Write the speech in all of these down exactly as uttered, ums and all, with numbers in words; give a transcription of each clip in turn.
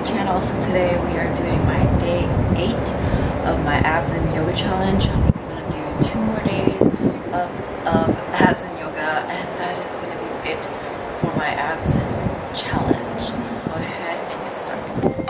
my channel. So today we are doing my day eight of my abs and yoga challenge. I think I'm gonna do two more days of, of abs and yoga, and that is gonna be it for my abs challenge. Let's go ahead and get started.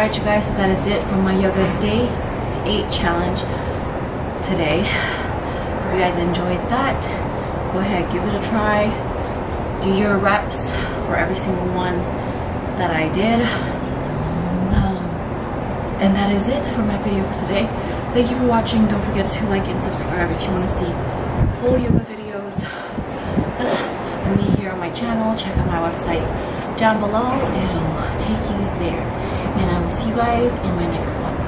Alright you guys, so that is it for my yoga day eight challenge today. Hope you guys enjoyed that. Go ahead, give it a try. Do your reps for every single one that I did. Um, and that is it for my video for today. Thank you for watching. Don't forget to like and subscribe if you want to see full yoga videos of me here on my channel. Check out my websites down below. It'll take you there. And I will see you guys in my next one.